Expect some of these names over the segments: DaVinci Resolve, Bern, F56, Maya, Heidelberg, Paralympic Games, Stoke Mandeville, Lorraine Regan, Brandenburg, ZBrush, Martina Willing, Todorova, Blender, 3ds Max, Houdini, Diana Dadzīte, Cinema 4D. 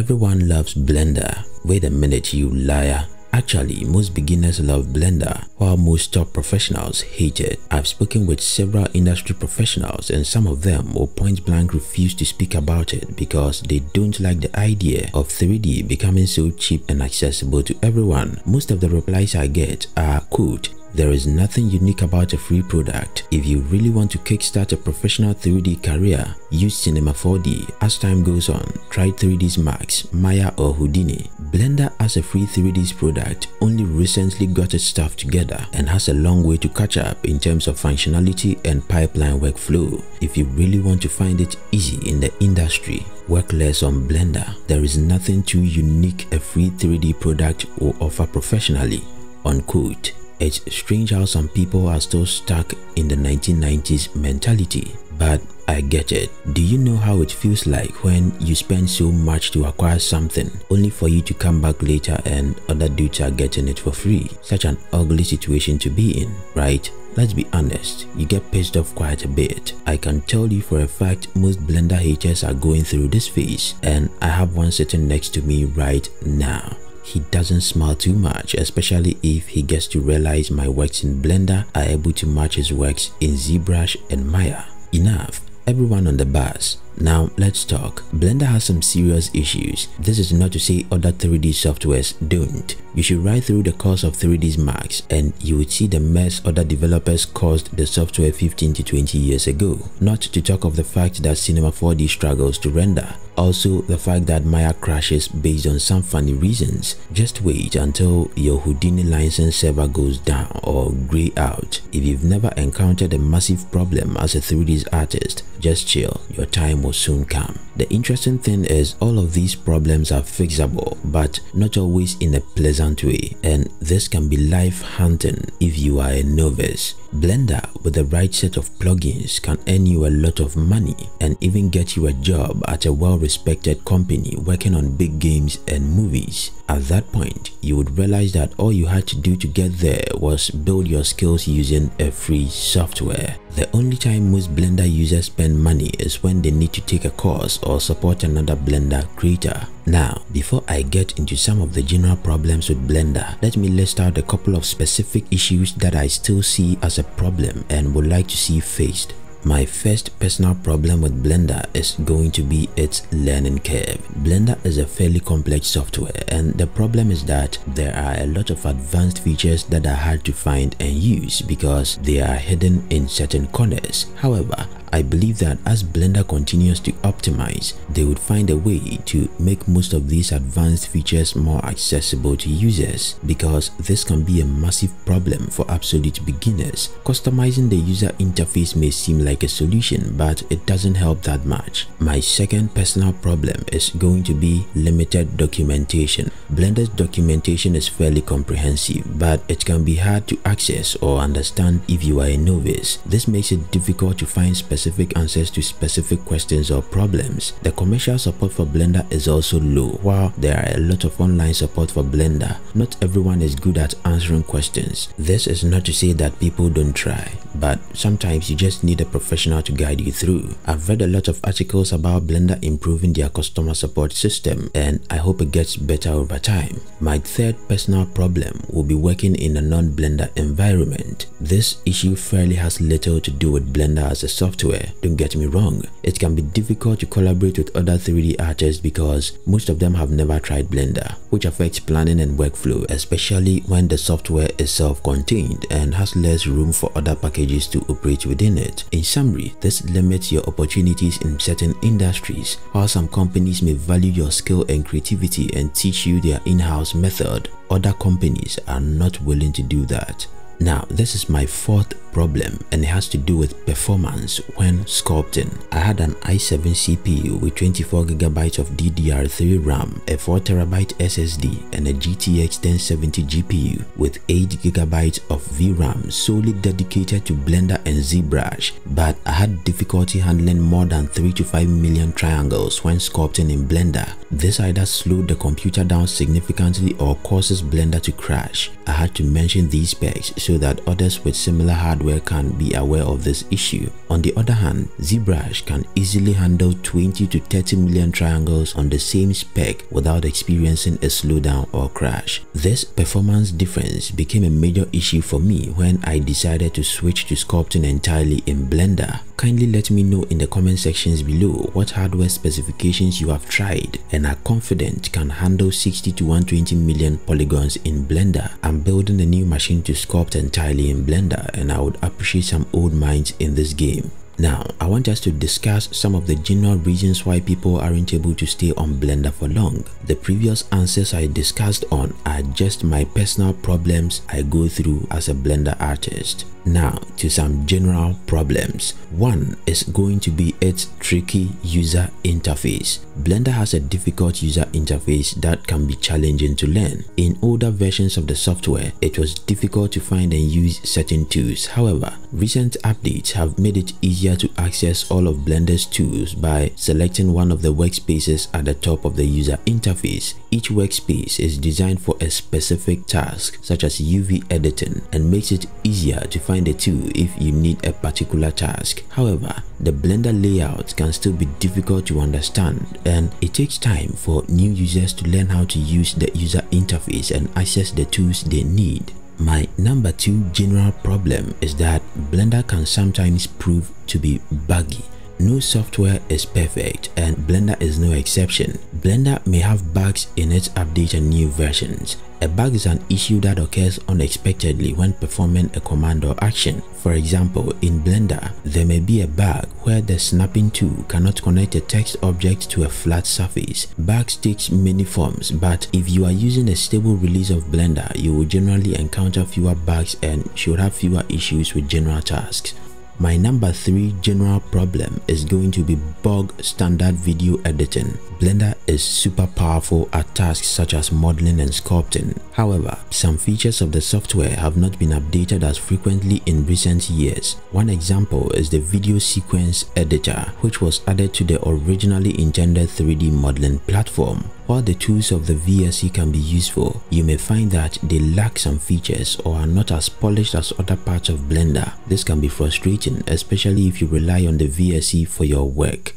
Everyone loves Blender. Wait a minute, you liar. Actually, most beginners love Blender, while most top professionals hate it. I've spoken with several industry professionals and some of them will point blank refuse to speak about it because they don't like the idea of 3D becoming so cheap and accessible to everyone. Most of the replies I get are, quote, "There is nothing unique about a free product. If you really want to kickstart a professional 3D career, use Cinema 4D. As time goes on, try 3ds Max, Maya or Houdini." Blender as a free 3ds product only recently got its stuff together and has a long way to catch up in terms of functionality and pipeline workflow. If you really want to find it easy in the industry, work less on Blender. There is nothing too unique a free 3D product will offer professionally, unquote. It's strange how some people are still stuck in the 1990s mentality, but I get it. Do you know how it feels like when you spend so much to acquire something only for you to come back later and other dudes are getting it for free? Such an ugly situation to be in, right? Let's be honest, you get pissed off quite a bit. I can tell you for a fact most Blender haters are going through this phase, and I have one sitting next to me right now. He doesn't smile too much, especially if he gets to realize my works in Blender are able to match his works in ZBrush and Maya. Enough, everyone on the bus. Now let's talk. Blender has some serious issues. This is not to say other 3D softwares don't. You should ride through the course of 3ds Max and you would see the mess other developers caused the software 15 to 20 years ago. Not to talk of the fact that Cinema 4D struggles to render. Also, the fact that Maya crashes based on some funny reasons. Just wait until your Houdini license server goes down or grey out. If you've never encountered a massive problem as a 3ds artist, just chill. Your time will soon come. The interesting thing is all of these problems are fixable, but not always in a pleasant way, and this can be life-hunting if you are a novice. Blender with the right set of plugins can earn you a lot of money and even get you a job at a well-respected company working on big games and movies. At that point, you would realize that all you had to do to get there was build your skills using a free software. The only time most Blender users spend money is when they need to take a course or support another Blender creator. Now, before I get into some of the general problems with Blender, let me list out a couple of specific issues that I still see as a problem and would like to see fixed. My first personal problem with Blender is going to be its learning curve. Blender is a fairly complex software, and the problem is that there are a lot of advanced features that are hard to find and use because they are hidden in certain corners. However, I believe that as Blender continues to optimize, they would find a way to make most of these advanced features more accessible to users, because this can be a massive problem for absolute beginners. Customizing the user interface may seem like a solution, but it doesn't help that much. My second personal problem is going to be limited documentation. Blender's documentation is fairly comprehensive, but it can be hard to access or understand if you are a novice. This makes it difficult to find specific answers to specific questions or problems. The commercial support for Blender is also low. While there are a lot of online support for Blender, not everyone is good at answering questions. This is not to say that people don't try, but sometimes you just need a professional to guide you through. I've read a lot of articles about Blender improving their customer support system, and I hope it gets better over time. My third personal problem will be working in a non-Blender environment. This issue fairly has little to do with Blender as a software. Don't get me wrong, it can be difficult to collaborate with other 3D artists because most of them have never tried Blender, which affects planning and workflow, especially when the software is self-contained and has less room for other packages to operate within it. In summary, this limits your opportunities in certain industries. While some companies may value your skill and creativity and teach you their in-house method, other companies are not willing to do that. Now, this is my fourth problem, and it has to do with performance when sculpting. I had an i7 CPU with 24GB of DDR3 RAM, a 4TB SSD, and a GTX 1070 GPU with 8GB of VRAM solely dedicated to Blender and ZBrush, but I had difficulty handling more than 3 to 5 million triangles when sculpting in Blender. This either slowed the computer down significantly or causes Blender to crash. I had to mention these specs so that others with similar hardware hardware can be aware of this issue. On the other hand, ZBrush can easily handle 20 to 30 million triangles on the same spec without experiencing a slowdown or crash. This performance difference became a major issue for me when I decided to switch to sculpting entirely in Blender. Kindly let me know in the comment sections below what hardware specifications you have tried and are confident can handle 60 to 120 million polygons in Blender. I'm building a new machine to sculpt entirely in Blender, and I would appreciate some old minds in this game. Now, I want us to discuss some of the general reasons why people aren't able to stay on Blender for long. The previous answers I discussed on are just my personal problems I go through as a Blender artist. Now, to some general problems. One is going to be its tricky user interface. Blender has a difficult user interface that can be challenging to learn. In older versions of the software, it was difficult to find and use certain tools. However, recent updates have made it easier to access all of Blender's tools by selecting one of the workspaces at the top of the user interface. Each workspace is designed for a specific task, such as UV editing, and makes it easier to find a tool if you need a particular task. However, the Blender layout can still be difficult to understand, and it takes time for new users to learn how to use the user interface and access the tools they need. My number two general problem is that Blender can sometimes prove to be buggy. No software is perfect, and Blender is no exception. Blender may have bugs in its update and new versions. A bug is an issue that occurs unexpectedly when performing a command or action. For example, in Blender, there may be a bug where the snapping tool cannot connect a text object to a flat surface. Bugs take many forms, but if you are using a stable release of Blender, you will generally encounter fewer bugs and should have fewer issues with general tasks. My number three general problem is going to be bog standard video editing. Blender is super powerful at tasks such as modeling and sculpting. However, some features of the software have not been updated as frequently in recent years. One example is the video sequence editor, which was added to the originally intended 3D modeling platform. While the tools of the VSE can be useful, you may find that they lack some features or are not as polished as other parts of Blender. This can be frustrating, especially if you rely on the VSE for your work.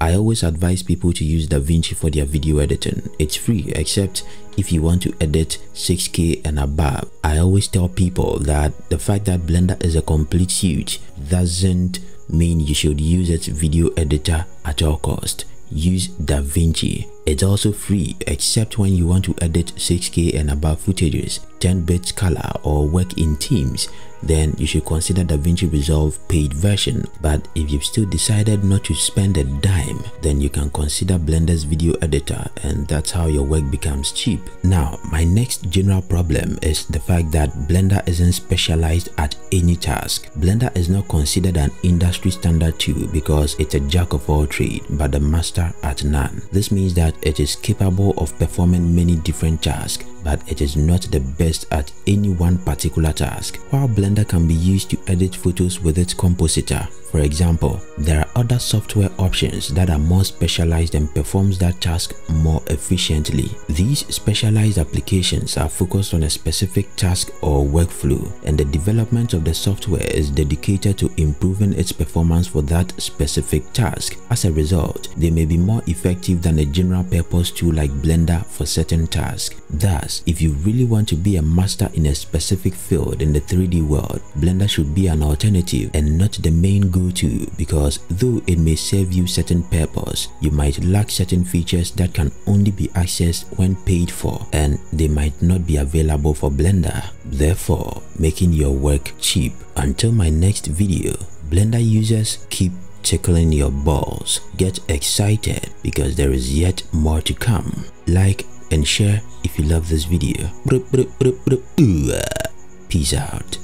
I always advise people to use DaVinci for their video editing. It's free, except if you want to edit 6K and above. I always tell people that the fact that Blender is a complete suite doesn't mean you should use its video editor at all cost. Use DaVinci. It's also free, except when you want to edit 6K and above footages, 10-bit color, or work in teams. Then you should consider DaVinci Resolve paid version. But if you've still decided not to spend a dime, then you can consider Blender's video editor, and that's how your work becomes cheap. Now, my next general problem is the fact that Blender isn't specialized at any task. Blender is not considered an industry standard tool because it's a jack of all trades but a master at none. This means that it is capable of performing many different tasks, but it is not the best at any one particular task. While Blender can be used to edit photos with its compositor, for example, there are other software options that are more specialized and performs that task more efficiently. These specialized applications are focused on a specific task or workflow, and the development of the software is dedicated to improving its performance for that specific task. As a result, they may be more effective than a general purpose tool like Blender for certain tasks. Thus, if you really want to be a master in a specific field in the 3D world, Blender should be an alternative and not the main go-to, because though it may serve you certain purpose, you might lack certain features that can only be accessed when paid for, and they might not be available for Blender, therefore making your work cheap. Until my next video, Blender users, keep tickling your balls. Get excited because there is yet more to come. Like and share if you love this video. Peace out.